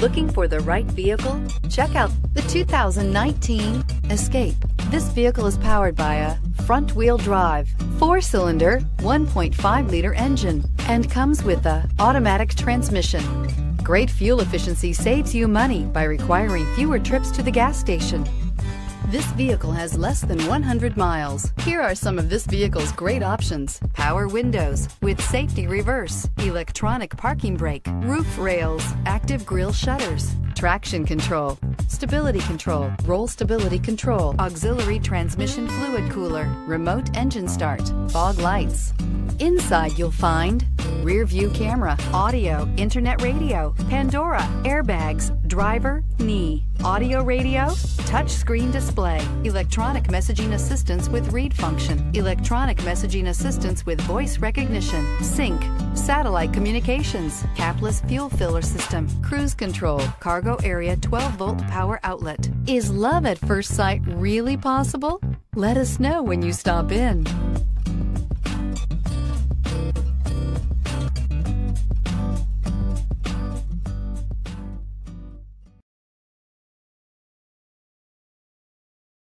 Looking for the right vehicle? Check out the 2019 Escape. This vehicle is powered by a front-wheel drive, 4-cylinder, 1.5-liter engine, and comes with an automatic transmission. Great fuel efficiency saves you money by requiring fewer trips to the gas station. This vehicle has less than 100 miles. Here are some of this vehicle's great options: power windows with safety reverse, electronic parking brake, roof rails, active grille shutters, traction control, stability control, roll stability control, auxiliary transmission fluid cooler, remote engine start, fog lights. Inside you'll find rear view camera, audio, internet radio, Pandora, airbags, driver, knee, audio radio, touch screen display, electronic messaging assistance with read function, electronic messaging assistance with voice recognition, sync, satellite communications, capless fuel filler system, cruise control, cargo area 12-volt power outlet. Is love at first sight really possible? Let us know when you stop in.